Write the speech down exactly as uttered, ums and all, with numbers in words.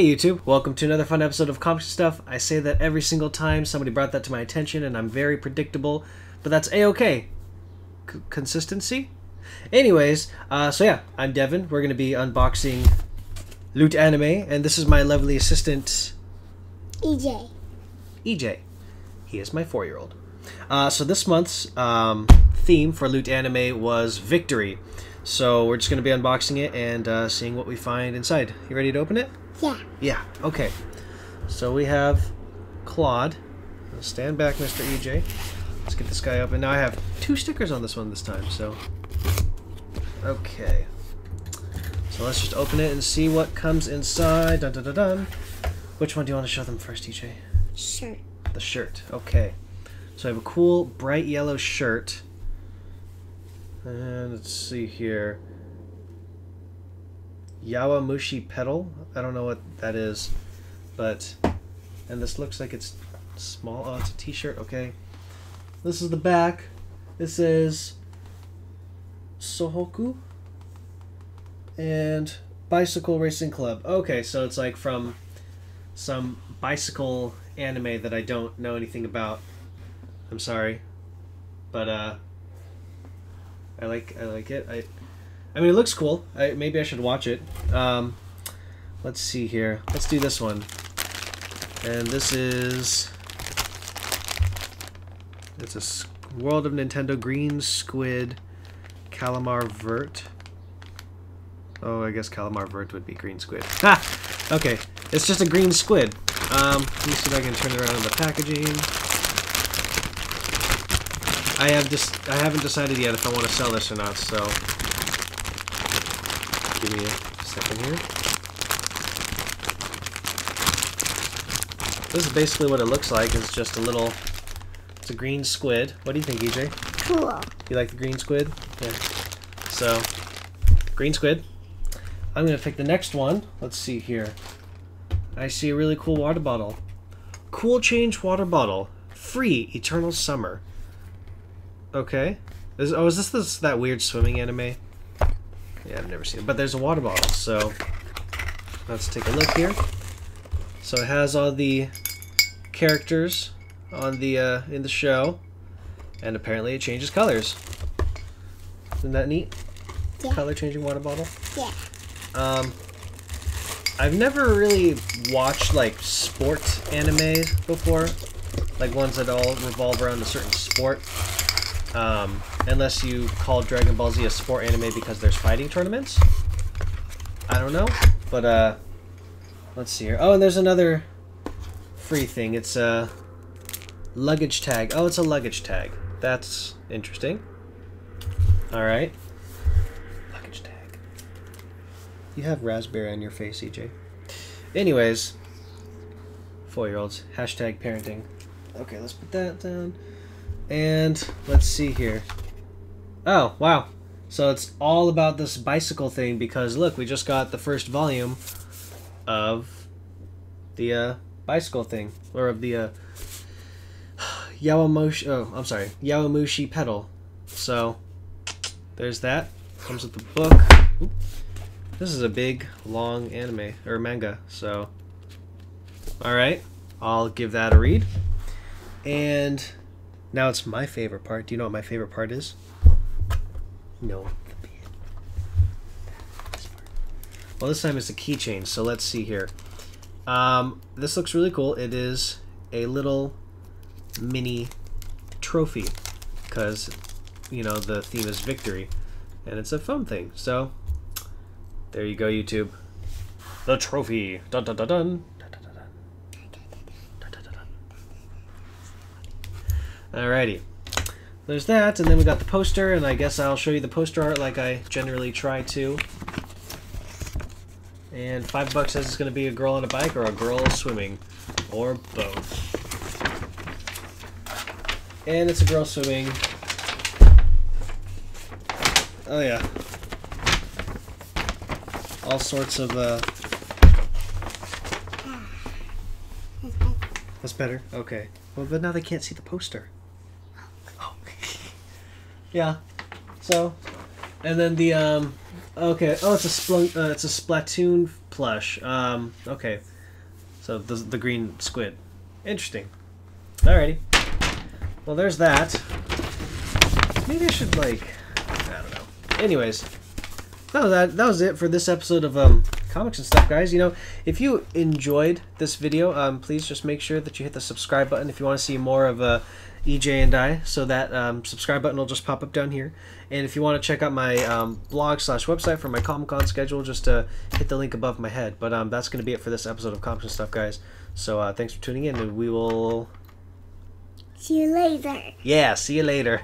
Hey YouTube, welcome to another fun episode of Comic Stuff. I say that every single time somebody brought that to my attention and I'm very predictable, but that's A-okay. C consistency? Anyways, uh, so yeah, I'm Devin. We're going to be unboxing Loot Anime, and this is my lovely assistant... E J. E J. He is my four-year-old. Uh, so this month's um, theme for Loot Anime was Victory. So we're just going to be unboxing it and uh, seeing what we find inside. You ready to open it? Yeah. Yeah, okay. So we have Claude. Stand back, Mister E J. Let's get this guy open. Now I have two stickers on this one this time, so... Okay. So let's just open it and see what comes inside. Dun, dun, dun, dun. Which one do you want to show them first, E J? Shirt. The shirt, okay. So I have a cool, bright yellow shirt. And let's see here. Yowamushi Pedal. I don't know what that is, but and this looks like it's small. Oh, it's a t-shirt. Okay, this is the back. This is Sohoku and Bicycle Racing Club. Okay, so it's like from some bicycle anime that I don't know anything about. I'm sorry, but uh, I like I like it. I. I mean, it looks cool. I, maybe I should watch it. Um, let's see here. Let's do this one. And this is... It's a World of Nintendo Green Squid Calamar Vert. Oh, I guess Calamar Vert would be Green Squid. Ha! Okay. It's just a green squid. Um, let me see if I can turn it around in the packaging. I have just I haven't decided yet if I want to sell this or not, so... Give me a second here. This is basically what it looks like. It's just a little... It's a green squid. What do you think, E J? Cool. You like the green squid? Yeah. So, green squid. I'm going to pick the next one. Let's see here. I see a really cool water bottle. Cool Change water bottle. Free Eternal Summer. Okay. Is, oh, is this, this that weird swimming anime? Yeah, I've never seen it. But there's a water bottle, so let's take a look here. So it has all the characters on the uh, in the show, and apparently it changes colors. Isn't that neat? Yeah. Color-changing water bottle. Yeah. Um, I've never really watched like sport anime before, like ones that all revolve around a certain sport. Um, unless you call Dragon Ball Z a sport anime because there's fighting tournaments. I don't know, but uh, let's see here. Oh, and there's another free thing. It's a luggage tag. Oh, it's a luggage tag. That's interesting. All right. Luggage tag. You have raspberry on your face, E J. Anyways, four-year-olds, hashtag parenting. Okay, let's put that down. And let's see here. Oh, wow. So it's all about this bicycle thing because, look, we just got the first volume of the uh, bicycle thing. Or of the uh, Yowamushi... Oh, I'm sorry. Yowamushi Pedal. So there's that. Comes with the book. Oop. This is a big, long anime, or manga. So, alright. I'll give that a read. And... Now it's my favorite part. Do you know what my favorite part is? No. Well, this time it's a keychain, so let's see here. Um, this looks really cool. It is a little mini trophy because, you know, the theme is victory, and it's a fun thing. So there you go, YouTube. The trophy. Dun dun dun dun. Alrighty, there's that, and then we got the poster, and I guess I'll show you the poster art like I generally try to. And five bucks says it's going to be a girl on a bike or a girl swimming, or both. And it's a girl swimming. Oh yeah, all sorts of. Uh... That's better. Okay. Well, but now they can't see the poster. Yeah, so And then the um, okay. Oh, it's a Splunk, uh, it's a Splatoon plush. Um, okay. So the the green squid. Interesting. Alrighty. Well, there's that. Maybe I should like. I don't know. Anyways, that was that. That was it for this episode of um. comics and stuff, guys. You know, if you enjoyed this video, um, please just make sure that you hit the subscribe button if you want to see more of uh, E J and I. So that um, subscribe button will just pop up down here. And if you want to check out my um, blog slash website for my Comic Con schedule, just uh, hit the link above my head. But um, that's going to be it for this episode of Comics and Stuff, guys. So uh, thanks for tuning in, and we will... see you later. Yeah, see you later.